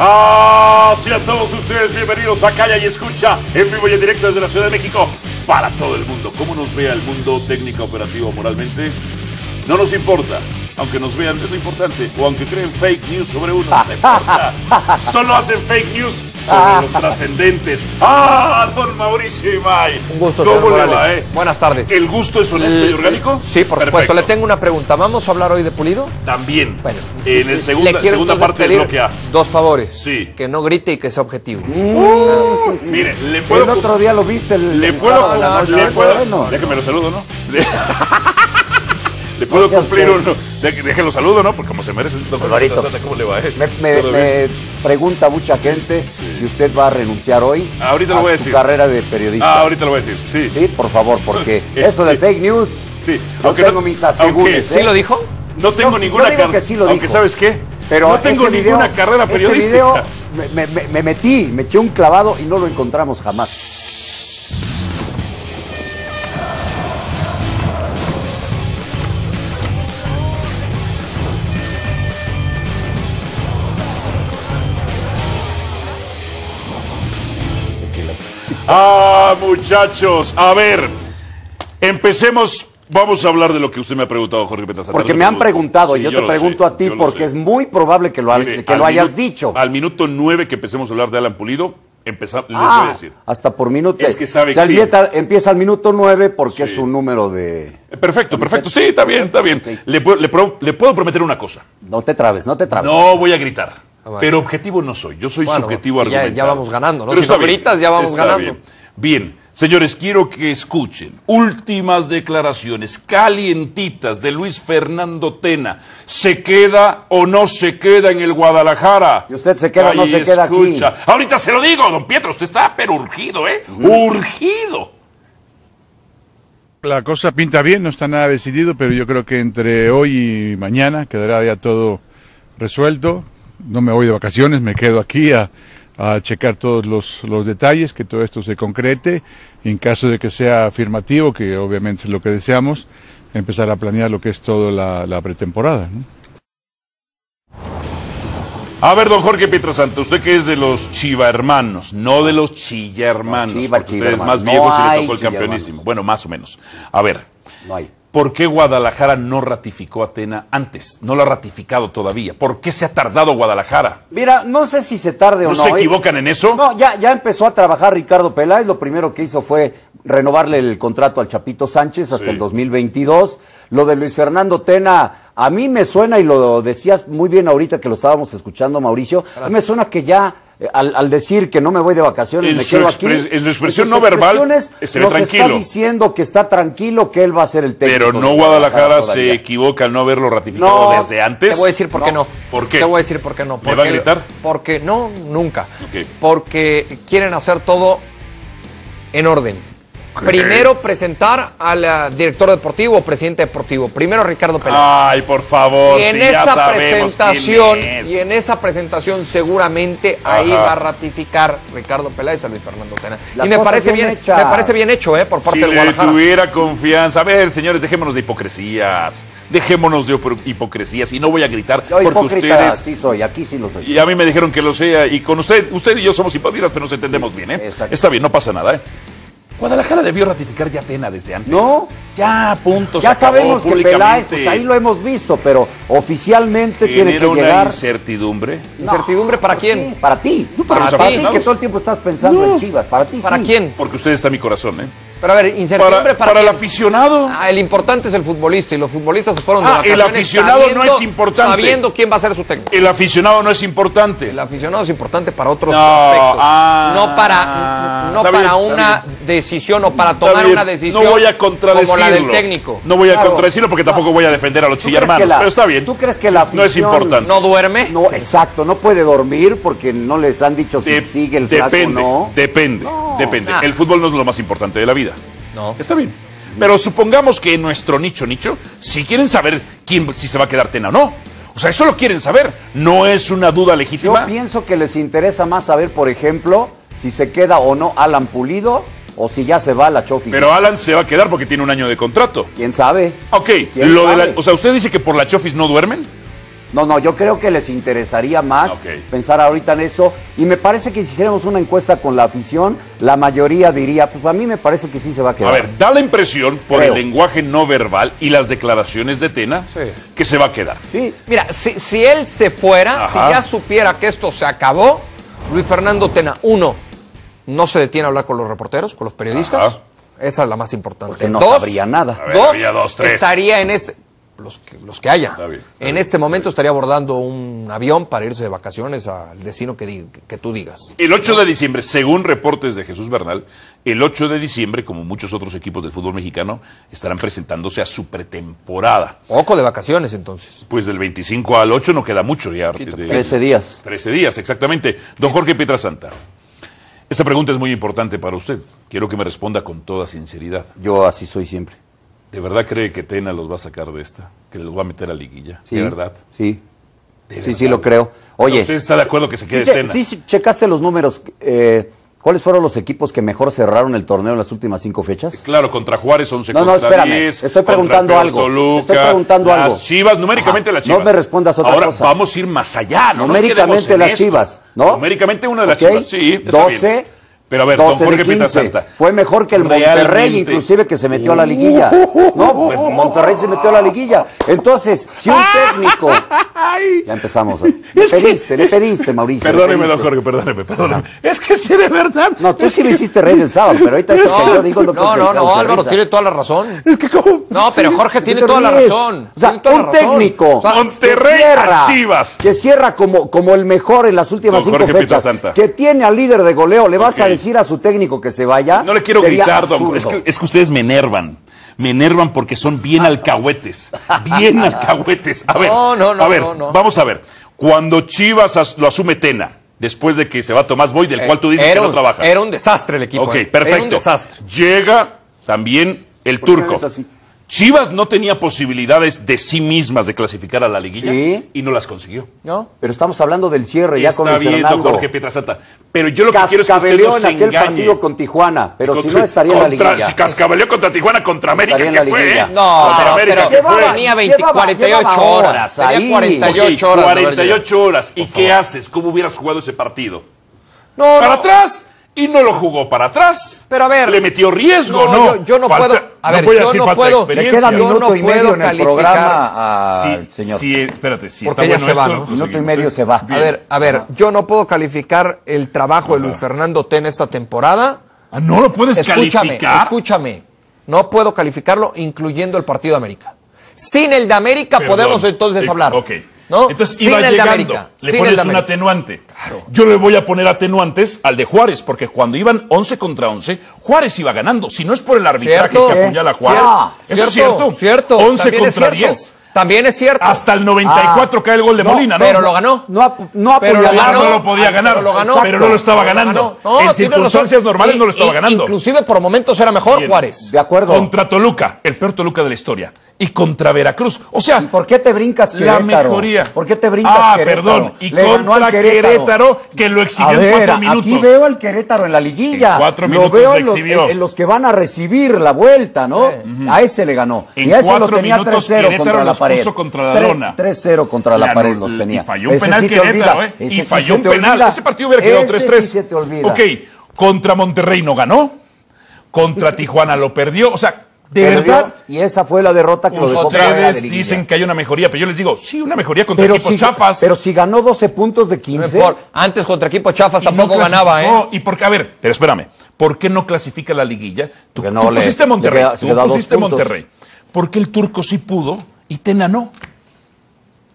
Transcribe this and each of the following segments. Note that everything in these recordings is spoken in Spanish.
Así a todos ustedes, bienvenidos a Calla y Escucha, en vivo y en directo desde la Ciudad de México, para todo el mundo. ¿Cómo nos vea el mundo técnico, operativo, moralmente? No nos importa. Aunque nos vean, es lo importante. O aunque creen fake news sobre uno, no importa. Solo hacen fake news sobre los trascendentes. ¡Ah, don Mauricio Ibai! Un gusto, ¿cómo le va, eh? Buenas tardes. ¿El gusto es honesto y orgánico? Sí, por supuesto. Le tengo una pregunta. ¿Vamos a hablar hoy de Pulido? También. Bueno. En el segunda parte del bloque A. Dos favores. Sí. Que no grite y que sea objetivo. Mire, le puedo... El otro día lo viste. Le puedo... Déjeme lo saludo, ¿no? Le puedo cumplir uno. Déjenlo saludo, ¿no? Porque como se merece. ¿Cómo le va? Me pregunta mucha gente si usted va a renunciar hoy ahorita a su carrera de periodista. Ah, ahorita lo voy a decir, sí. Sí, por favor, porque eso de fake news, sí. Aunque tengo mis asegúnes. ¿Sí lo dijo? No tengo ninguna carrera. Aunque ¿sabes qué? No tengo ninguna carrera periodística. Me metí, me eché un clavado y no lo encontramos jamás. Ah, muchachos, a ver, empecemos, vamos a hablar de lo que usted me ha preguntado, Jorge Pietrasanto. Porque me han preguntado, sí, yo te pregunto a ti porque es muy probable que lo hayas dicho. Al minuto 9 que empecemos a hablar de Alan Pulido, les voy a decir. Hasta por minuto. Es que sabe que sí. Empieza al minuto 9 porque sí. Es un número de... Perfecto, sí, está bien, está bien. Sí. Le puedo prometer una cosa. No te trabes. No voy a gritar. Pero objetivo no soy, yo soy subjetivo argumentado. Ya vamos ganando, ¿no? Pero si no gritas, ya vamos ganando. Bien, señores, quiero que escuchen últimas declaraciones calientitas de Luis Fernando Tena. ¿Se queda o no se queda en el Guadalajara? ¿Y usted se queda o no se queda aquí? Ahorita se lo digo, don Pietro, usted está pero urgido, ¿eh? Urgido. La cosa pinta bien, no está nada decidido, pero yo creo que entre hoy y mañana quedará ya todo resuelto. No me voy de vacaciones, me quedo aquí a checar todos los detalles, que todo esto se concrete. En caso de que sea afirmativo, que obviamente es lo que deseamos, empezar a planear lo que es toda la pretemporada, ¿no? A ver, don Jorge Pietrasanto, usted que es de los Chiva hermanos, no de los Chilla hermanos, no, porque usted es más viejo y le tocó el campeonísimo. Bueno, más o menos. A ver, no hay. ¿Por qué Guadalajara no ratificó a Tena antes? No lo ha ratificado todavía. ¿Por qué se ha tardado Guadalajara? Mira, no sé si se tarde o no. ¿No se equivocan en eso? No, ya empezó a trabajar Ricardo Peláez. Lo primero que hizo fue renovarle el contrato al Chapito Sánchez hasta el 2022. Lo de Luis Fernando Tena, a mí me suena, y lo decías muy bien ahorita que lo estábamos escuchando, Mauricio, a mí me suena que ya... Al decir que no me voy de vacaciones, me quedo aquí. En su expresión no verbal, se ve tranquilo. Está diciendo que está tranquilo, que él va a ser el técnico. Pero no, Guadalajara se equivoca al no haberlo ratificado desde antes. Te voy a decir por qué no. ¿Por qué? Te voy a decir por qué no. ¿Me va a gritar? Porque no, nunca. Okay. Porque quieren hacer todo en orden. Primero presentar al director deportivo, presidente deportivo. Primero Ricardo Peláez. Ay, por favor, y en esa presentación seguramente ahí va a ratificar Ricardo Peláez a Luis Fernando Tena. Y me parece bien hecho, por parte del Guadalajara. Si le tuviera confianza. A ver, señores, dejémonos de hipocresías. Y no voy a gritar yo, porque ustedes... sí soy, aquí sí lo soy. Y a mí me dijeron que lo sea. Y con usted y yo somos hipócritas, pero nos entendemos bien, ¿eh? Está bien, no pasa nada, ¿eh? Guadalajara debió ratificar ya Tena desde antes. No, ya, punto. Ya sabemos que Peláez, pues ahí lo hemos visto, pero oficialmente tiene que llegar. ¿Genera una incertidumbre? ¿Incertidumbre para quién? Para ti. Para ti, que todo el tiempo estás pensando en Chivas. Para ti, sí. ¿Para quién? Porque usted está en mi corazón, ¿eh? Pero a ver, incertidumbre para el aficionado. Ah, el importante es el futbolista y los futbolistas se fueron de vacaciones. El aficionado no es importante. Sabiendo quién va a ser su técnico. El aficionado no es importante. El aficionado es importante para otros aspectos. No para una decisión o para tomar una decisión. No voy a contradecirlo. Como la del técnico. No voy a contradecirlo porque tampoco voy a defender a los chillermanos. Pero está bien. ¿Tú crees que la afición no es importante? ¿No duerme? No, exacto. No puede dormir porque no les han dicho si sigue el flaco o no. Depende. El fútbol no es lo más importante de la vida. No. Está bien. Pero supongamos que en nuestro nicho, si quieren saber si se va a quedar Tena o no. O sea, eso lo quieren saber. No es una duda legítima. Yo pienso que les interesa más saber, por ejemplo, si se queda o no Alan Pulido o si ya se va a la Chofis. Pero Alan se va a quedar porque tiene un año de contrato. ¿Quién sabe? Ok. ¿Quién sabe? O sea, ¿usted dice que por la Chofis no duermen? No, no, yo creo que les interesaría más pensar ahorita en eso. Y me parece que si hiciéramos una encuesta con la afición, la mayoría diría, pues a mí me parece que sí se va a quedar. A ver, da la impresión, por el lenguaje no verbal y las declaraciones de Tena, que se va a quedar. Sí. Mira, si él se fuera, si ya supiera que esto se acabó, Luis Fernando Tena, uno, no se detiene a hablar con los reporteros, con los periodistas. Ajá. Esa es la más importante. Porque no sabría nada. Dos, estaría en este... Los que haya. Está bien, este momento estaría abordando un avión para irse de vacaciones al destino que tú digas. El 8 de diciembre, según reportes de Jesús Bernal, el 8 de diciembre, como muchos otros equipos del fútbol mexicano, estarán presentándose a su pretemporada. Poco de vacaciones, entonces. Pues del 25 al 8 no queda mucho ya. 13 días. 13 días, exactamente. Don Jorge Pietrasanto, esta pregunta es muy importante para usted. Quiero que me responda con toda sinceridad. Yo así soy siempre. ¿De verdad cree que Tena los va a sacar de esta? ¿Que los va a meter a liguilla? Sí, ¿de verdad? Sí. ¿De verdad? Sí, sí lo creo. Oye, ¿usted está de acuerdo que se quede Tena? Sí, sí, checaste los números. ¿Cuáles fueron los equipos que mejor cerraron el torneo en las últimas 5 fechas? Claro, contra Juárez 11 contra 10. Estoy preguntando algo. Toluca, estoy preguntando algo. Las Chivas, numéricamente las Chivas. No me respondas otra cosa. Ahora vamos a ir más allá. No numéricamente las Chivas, ¿no? Numéricamente una de las Chivas, sí. 12. Pero a ver, don Jorge Pietrasanta, fue mejor que el Monterrey, inclusive, que se metió a la liguilla. No, Monterrey se metió a la liguilla. Entonces, si un técnico... Ya empezamos. Le pediste, Mauricio. Perdóneme, don Jorge, perdóneme. Es que sí, de verdad. No, tú sí lo hiciste rey del sábado, pero ahorita es que yo digo lo que... No, Álvaro tiene toda la razón. Es que como... No, pero Jorge tiene toda la razón. O sea, un técnico... Monterrey a Chivas. Que cierra como el mejor en las últimas 5 fechas. Que tiene al líder de goleo, le vas a decir a su técnico que se vaya. No le quiero gritar, don, es que ustedes me enervan. Me enervan porque son bien alcahuetes. Bien alcahuetes. A ver, vamos a ver. Cuando Chivas lo asume Tena, después de que se va Tomás Boy, del cual tú dices que no trabaja. Era un desastre el equipo. Ok, perfecto. Era un desastre. Llega también el turco. Chivas no tenía posibilidades de sí mismas de clasificar a la liguilla y no las consiguió. No, pero estamos hablando del cierre ya con Fernando Jorge Pietrasanta. Pero yo lo que quiero es que usted nos engañe. Aquel partido con Tijuana, pero si no estaría en la liguilla. Si cascabeleó contra Tijuana, contra América que fue. No, pero América que fue. Tenía 48 horas. Tenía 48 horas. 48 horas. ¿Y qué haces? ¿Cómo hubieras jugado ese partido? No, para atrás. Y no lo jugó para atrás. Pero a ver. Le metió riesgo, ¿no? Yo no puedo. A ver, yo no puedo. Me queda minuto y medio en el programa al señor. Sí, espérate. Si está bueno esto, minuto y medio se va. A ver, yo no puedo calificar el trabajo de Luis Fernando Tena esta temporada. Ah, no lo puedes calificar. Escúchame. No puedo calificarlo, incluyendo el partido de América. Sin el de América podemos entonces hablar. Ok. ¿No? Entonces iba llegando, le pones un atenuante. Claro. Yo le voy a poner atenuantes al de Juárez, porque cuando iban 11 contra 11, Juárez iba ganando. Si no es por el arbitraje que apuñala a Juárez. Eso es cierto. 11 contra 10. También es cierto. Hasta el 94 cae el gol de Molina, ¿no? Pero lo ganó. No lo podía ganar. Pero lo ganó. Pero no lo estaba ganando. En circunstancias normales no lo estaba ganando. Inclusive por momentos era mejor Juárez. De acuerdo. Contra Toluca, el peor Toluca de la historia. Y contra Veracruz. O sea, ¿por qué te brincas Querétaro? La mejoría. ¿Por qué te brincas Querétaro? Perdón. Y contra Querétaro, que lo exhibió en 4 minutos. Aquí veo al Querétaro en la liguilla. En 4 minutos lo exhibió. En los que van a recibir la vuelta, ¿no? A ese le ganó. Y a ese lo tenía 3-0 contra la pared. Contra la lona. 3-0 contra la pared los tenía. Y falló un penal Querétaro, ¿eh? Y falló un penal. Ese partido hubiera quedado 3-3. Ok, contra Monterrey no ganó. Contra Tijuana lo perdió. O sea, de verdad. Y esa fue la derrota que los ustedes dicen que hay una mejoría, pero yo les digo, sí, una mejoría contra equipos chafas. Pero si ganó 12 puntos de 15. Antes contra equipos chafas tampoco ganaba, ¿eh? No, y porque, a ver, pero espérame, ¿por qué no clasifica la liguilla? Tú pusiste Monterrey. Tú pusiste Monterrey. ¿Por qué el turco sí pudo y Tena no?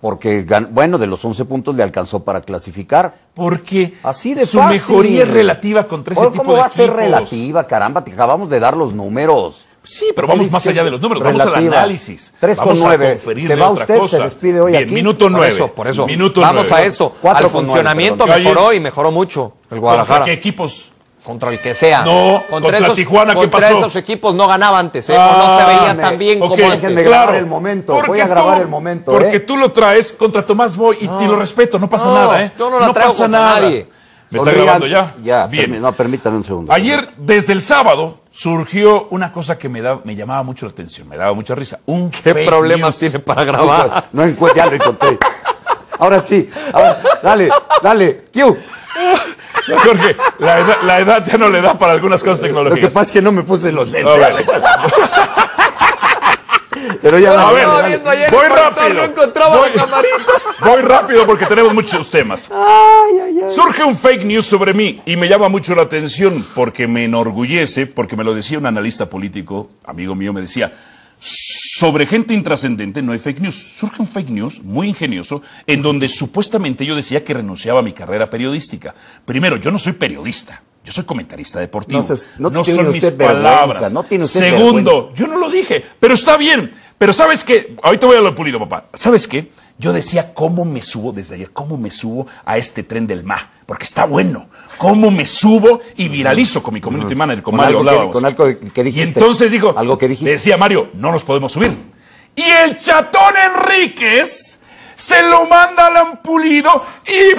Porque, bueno, de los 11 puntos le alcanzó para clasificar. Porque así de su fácil. Mejoría es relativa contra ese tipo de equipos. ¿Cómo va a ser relativa? Caramba, te acabamos de dar los números. Sí, pero vamos más allá de los números, vamos al análisis. 3,9. Se va usted, se despide hoy aquí. Minuto 9. Por eso. Minuto 9. Vamos a eso. Al funcionamiento mejoró y mejoró mucho el Guadalajara. ¿Contra qué equipos? Contra el que sea. No, contra Tijuana, ¿qué pasó? Esos equipos no ganaba antes, ¿eh? No se veían tan bien como antes. Déjenme grabar el momento, voy a grabar el momento. Porque tú lo traes contra Tomás Boy y lo respeto, no pasa nada, ¿eh? Yo no la traigo contra nadie. ¿Me está grabando ya? Ya, bien. No, permítame un segundo. Ayer, desde el sábado, surgió una cosa que me llamaba mucho la atención, me daba mucha risa. ¿Qué problemas tiene para grabar? No encuentro, ya lo encontré. Ahora sí. Ahora, dale, dale. Q. No, Jorge, la edad ya no le da para algunas cosas tecnológicas. Lo que pasa es que no me puse los lentes. Pero ya no, a ver, voy rápido. No encontraba la camarita. Voy rápido porque tenemos muchos temas. Ay, ay, ay. Surge un fake news sobre mí y me llama mucho la atención porque me enorgullece, porque me lo decía un analista político, amigo mío, me decía, sobre gente intrascendente no hay fake news. Surge un fake news muy ingenioso en donde supuestamente yo decía que renunciaba a mi carrera periodística. Primero, yo no soy periodista. Yo soy comentarista deportivo. No son mis palabras. No tiene usted Segundo, vergüenza. Yo no lo dije, pero está bien. Pero ¿sabes qué? Ahorita voy a lo Pulido, papá. ¿Sabes qué? Yo decía, ¿cómo me subo desde ayer? ¿Cómo me subo a este tren del MA? Porque está bueno. ¿Cómo me subo y viralizo con mi community manager? Con Mario hablábamos. Con algo que dijiste. Y entonces dijo, algo que dijiste. Decía Mario, no nos podemos subir. Y el Chatón Enríquez se lo manda Alan Pulido y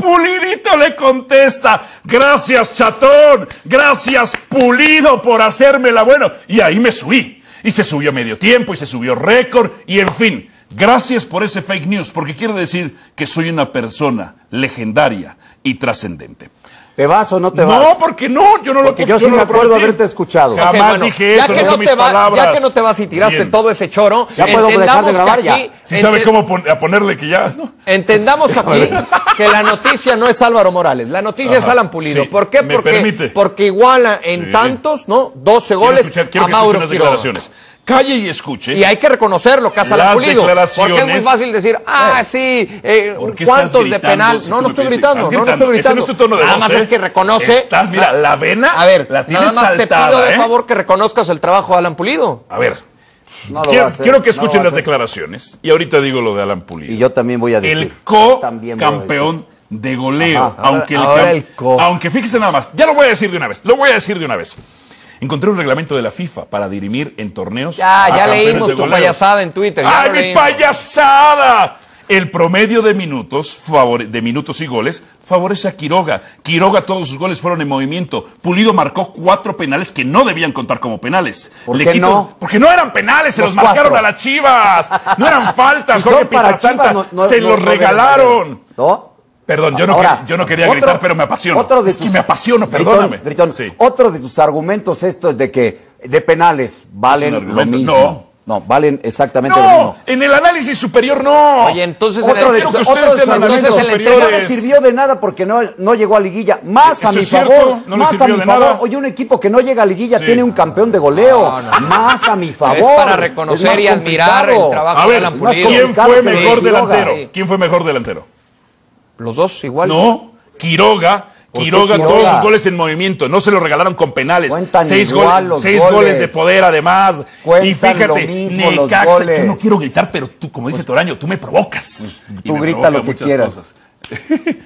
Pulidito le contesta, gracias Chatón, gracias Pulido por hacérmela bueno. Y ahí me subí, y se subió medio tiempo, y se subió récord, y en fin, gracias por ese fake news, porque quiere decir que soy una persona legendaria y trascendente. ¿Te vas o no te vas? No, porque no, yo no porque lo Porque yo sí no me acuerdo haberte escuchado. Jamás dije eso, no son mis palabras. Ya que no te vas y tiraste todo ese choro. Ya puedo dejar de grabar ya. Sí sabe cómo ponerle que ya. No. Entendamos aquí que la noticia no es Álvaro Morales, la noticia es Alan Pulido. Sí, ¿por qué? Porque iguala en tantos, ¿no? 12 goles a Mauro Quiroga. Calle y escuche. Y hay que reconocer lo que hace Alan Pulido. Porque es muy fácil decir, ¿cuántos de penal? No, no estoy gritando, Nada más es que reconoce. Estás, mira, la vena. A ver, la tienes saltada. Nada más te pido de favor que reconozcas el trabajo de Alan Pulido. A ver, quiero que escuchen las declaraciones. Y ahorita digo lo de Alan Pulido. Y yo también voy a decir. El co-campeón de goleo. Aunque fíjese nada más, ya lo voy a decir de una vez, Encontré un reglamento de la FIFA para dirimir en torneos. Ya leímos tu payasada en Twitter. ¡Ay, mi payasada! El promedio de minutos y goles favorece a Quiroga. Quiroga, todos sus goles fueron en movimiento. Pulido marcó 4 penales que no debían contar como penales. ¿Por qué no? Porque no eran penales, se los marcaron a las Chivas. No eran faltas, Jorge Pietrasanto. Se los regalaron. ¿No? Perdón, yo no quería gritar, pero me apasiono. Me apasiono, perdóname. Gritón, sí. Otro de tus argumentos estos de que de penales valen lo mismo. No, valen exactamente lo mismo. En el análisis superior no. Oye, entonces el no le sirvió de nada porque no llegó a Liguilla. Más a mi favor, Oye, un equipo que no llega a Liguilla tiene un campeón de goleo. Más a mi favor. Es para reconocer y admirar el trabajo de Alan Pulido. ¿Quién fue mejor delantero? Los dos igual. No, Quiroga, todos sus goles en movimiento, no se lo regalaron con penales. Cuentan 6 goles de poder además. Cuentan y fíjate, Necaxa, yo no quiero gritar, pero tú, como dice Toraño, tú me provocas. Tú grita lo que quieras.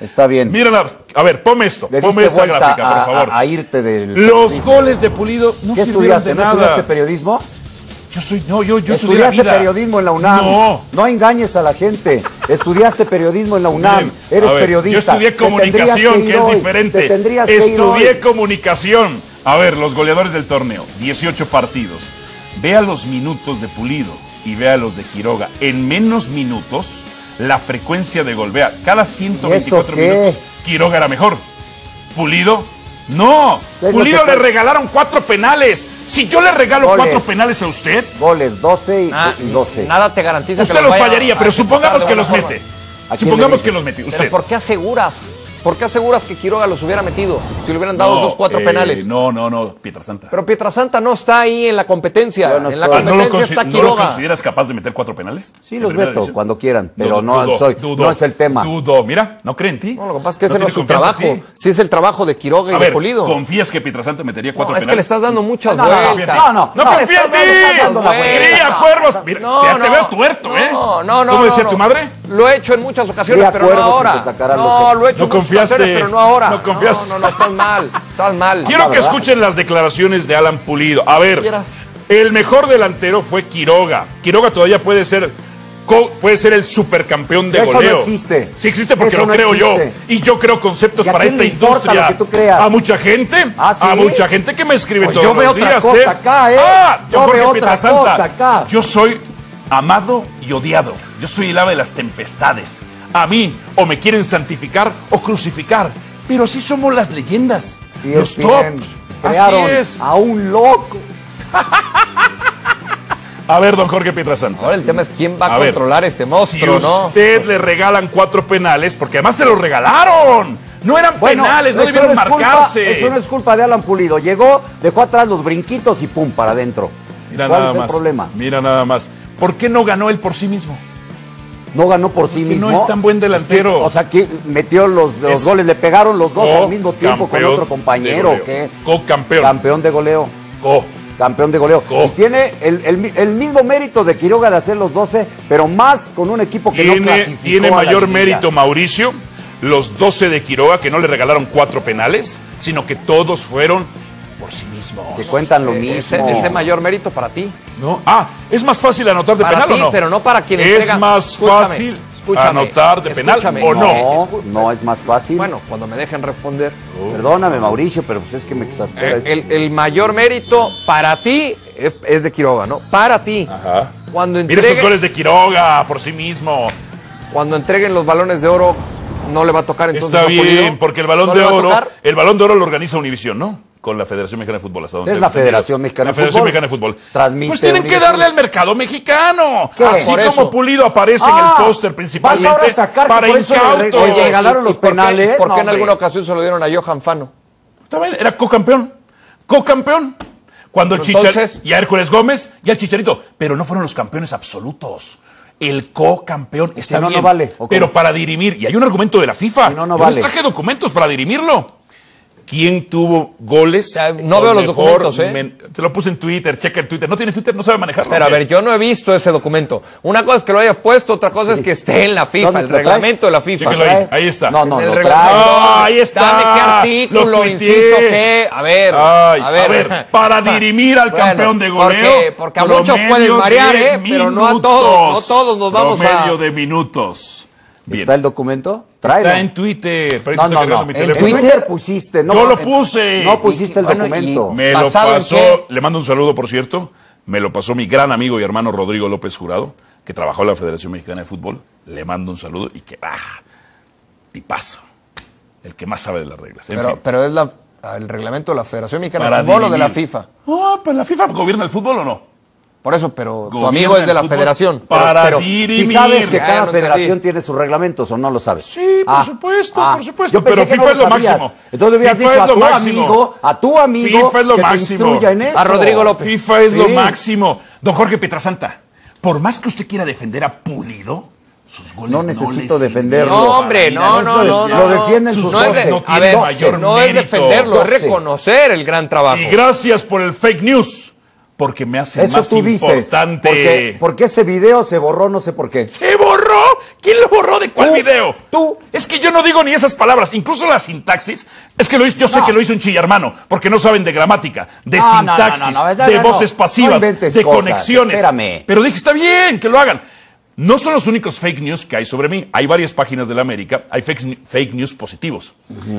Está bien. Mira, a ver, ponme esto, ponme esta gráfica, por favor. A irte del Los goles de Pulido no sirvieron de nada. ¿No estudiaste periodismo? Yo estudiaste periodismo en la UNAM. No engañes a la gente. Estudiaste periodismo en la UNAM. Eres periodista. Yo estudié comunicación, que es diferente. Estudié comunicación. A ver, los goleadores del torneo, 18 partidos. Vea los minutos de Pulido y vea los de Quiroga. En menos minutos, la frecuencia de gol. Vea, cada 124 minutos, Quiroga era mejor. Pulido, no. Pulido le regalaron 4 penales. Si yo le regalo 4 penales a usted, goles 12 y 12. Nada te garantiza que los fallaría, pero supongamos que los mete. Supongamos que los mete usted. ¿Pero por qué aseguras? ¿Por qué aseguras que Quiroga los hubiera metido si le hubieran dado esos 4 penales? No, Pietrasanta. Pero Pietrasanta no está ahí en la competencia. En la competencia está Quiroga. ¿No lo consideras capaz de meter 4 penales? Sí, los meto cuando quieran, pero no es el tema. Dudo, mira, no creen en ti. No, lo que pasa es que ese no es su trabajo. Sí es el trabajo de Quiroga y de Pulido. ¿Confías que Pietrasanta metería 4 penales? Es que le estás dando muchas vueltas. No confías en ti. Mira, te veo tuerto, ¿eh? ¿Cómo decía tu madre? Lo he hecho en muchas ocasiones, pero no ahora. No, lo he hecho pero no ahora. No confiaste. No, estás mal, Quiero que escuchen las declaraciones de Alan Pulido. A ver, el mejor delantero fue Quiroga. Quiroga todavía puede ser el supercampeón de goleo. Eso no existe. Sí existe porque lo creo yo. Y yo creo conceptos para esta industria. A mucha gente, que me escribe todos los días. Yo veo otra cosa acá. Yo soy amado y odiado. Yo soy el ave de las tempestades. A mí o me quieren santificar o crucificar, pero así somos las leyendas. Y los top. Crearon así es. A un loco. A ver, don Jorge Pietrasanto. Ahora el tema es quién va a controlar este monstruo, si ¿no? Usted le regalan 4 penales, porque además se los regalaron. No eran penales, no debieron marcarse. Eso no es culpa de Alan Pulido. Llegó, dejó atrás los brinquitos y pum, para adentro. Mira nada más. Mira nada más. ¿Por qué no ganó él por sí mismo? No ganó por sí mismo. No es tan buen delantero. O sea, que metió los goles, le pegaron los dos al mismo tiempo con otro compañero. Co-campeón. Campeón de goleo. Campeón de goleo. Y tiene el mismo mérito de Quiroga de hacer los 12, pero más con un equipo que no clasificó. Tiene mayor mérito Mauricio, los 12 de Quiroga, que no le regalaron 4 penales, sino que todos fueron por sí mismos. Que cuentan lo mismo. ¿Es de mayor mérito para ti? No. Ah, ¿es más fácil anotar de penal o no? Pero no para quien entrega. ¿Es más fácil anotar de penal o no? No es más fácil. Bueno, cuando me dejen responder. Perdóname, Mauricio, pero pues es que me exaspera. El mayor mérito para ti es de Quiroga, ¿no? Para ti. Ajá. Cuando entregue... Mira estos goles de Quiroga por sí mismo. Cuando entreguen los balones de oro... No le va a tocar, entonces. Está bien, porque el balón de oro lo organiza Univisión, ¿no? Con la Federación Mexicana de Fútbol. Es la Federación Mexicana de Fútbol. La Federación Mexicana de Fútbol. Transmite pues tienen Univisión. Que darle al mercado mexicano. ¿Qué? Así como Pulido aparece en el póster principalmente para incautos. Le regalaron los penales. ¿Por qué en alguna ocasión se lo dieron a Johan Fano? También era co-campeón. Co-campeón. Cuando el Chicharito y a Hércules Gómez y al Chicharito. Pero no fueron los campeones absolutos. El co-campeón está bien, no vale. Okay. Pero para dirimir, y hay un argumento de la FIFA, yo les traje documentos para dirimirlo. ¿Quién tuvo goles? O sea, no veo los documentos, te lo puse en Twitter, checa el Twitter. No tiene Twitter, no sabe manejarlo. Pero a ver, yo no he visto ese documento. Una cosa es que lo hayas puesto, otra cosa es que esté en la FIFA, el reglamento de la FIFA. Ahí está. Ahí está. Dame qué artículo, inciso, qué. A ver. Para dirimir al campeón de goleo. Porque a muchos pueden variar, pero no a todos. No todos nos vamos a... Promedio de minutos. Bien. ¿Está el documento? Tráelo. Está en Twitter. Pero no. Mi teléfono. En Twitter pusiste. No, yo lo puse. No pusiste el documento. Me lo pasó. Le mando un saludo, por cierto. Me lo pasó mi gran amigo y hermano Rodrigo López Jurado, que trabajó en la Federación Mexicana de Fútbol. Le mando un saludo y que va. Tipazo. El que más sabe de las reglas. Pero es el reglamento de la Federación Mexicana de Fútbol o de la FIFA. No, pues la FIFA gobierna el fútbol o no. Por eso, pero tu amigo es de la federación. Para dirimir. Si sabes que cada federación tiene sus reglamentos o no lo sabes. Sí, por supuesto, por supuesto. Pero FIFA es lo máximo. Entonces hubieras dicho a tu amigo que te instruya en eso. A Rodrigo López. FIFA es lo máximo. Don Jorge Pietrasanta, por más que usted quiera defender a Pulido, sus goles no necesito defenderlo. No, hombre, no. Lo defienden sus goles. No tiene mayor mérito. No es defenderlo, es reconocer el gran trabajo. Y gracias por el fake news. Porque me hace más importante. Porque ese video se borró, no sé por qué. ¿Se borró? ¿Quién lo borró? ¿De cuál video? Tú. Es que yo no digo ni esas palabras. Incluso la sintaxis. Es que yo sé que lo hizo un chillarmano. Porque no saben de gramática, de sintaxis, de voces pasivas, de conexiones. Espérame. Pero dije, está bien, que lo hagan. No son los únicos fake news que hay sobre mí. Hay varias páginas de la América. Hay fake news positivos.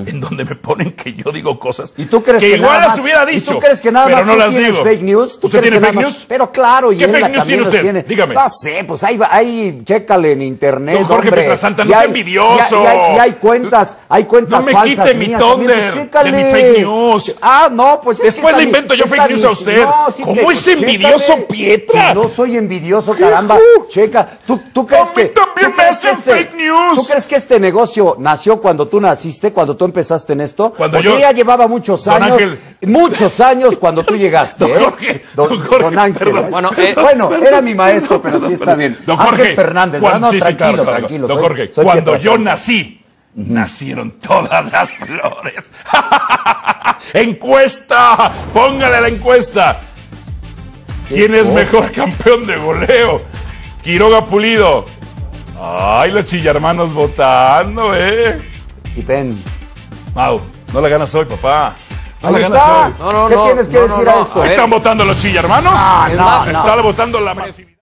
En donde me ponen que yo digo cosas ¿Y tú crees que igual las hubiera dicho. ¿Y tú crees que nada pero más no las digo? Fake news? ¿Usted tiene fake news? Pero claro. ¿Qué fake news tiene usted? Dígame. No sé, pues ahí chécale en internet. Don Jorge Pietrasanta, no sea envidioso. Y hay cuentas falsas. No me quite mi thunder de mi fake news. Ah, no, pues es después le invento yo fake news a usted. ¿Cómo es envidioso, Pietra? No soy envidioso, caramba. Checa. ¿Tú crees que también me hacen fake news? ¿Tú crees que este negocio nació cuando tú naciste, cuando tú empezaste en esto? Porque ya llevaba muchos años, cuando tú llegaste. Don Ángel. Bueno, era mi maestro, pero sí está bien. Don Jorge. Ángel Fernández. Tranquilo. Don Jorge, cuando yo nací, nacieron todas las flores. ¡Encuesta! Póngale la encuesta. ¿Quién es mejor campeón de goleo? Quiroga, Pulido. Ay, los chillarmanos votando, Quiten. Mau, no la ganas hoy, papá. No la ganas hoy. ¿Qué tienes que decir a esto? ¿Están votando los chillarmanos? ¿Están votando la masividad?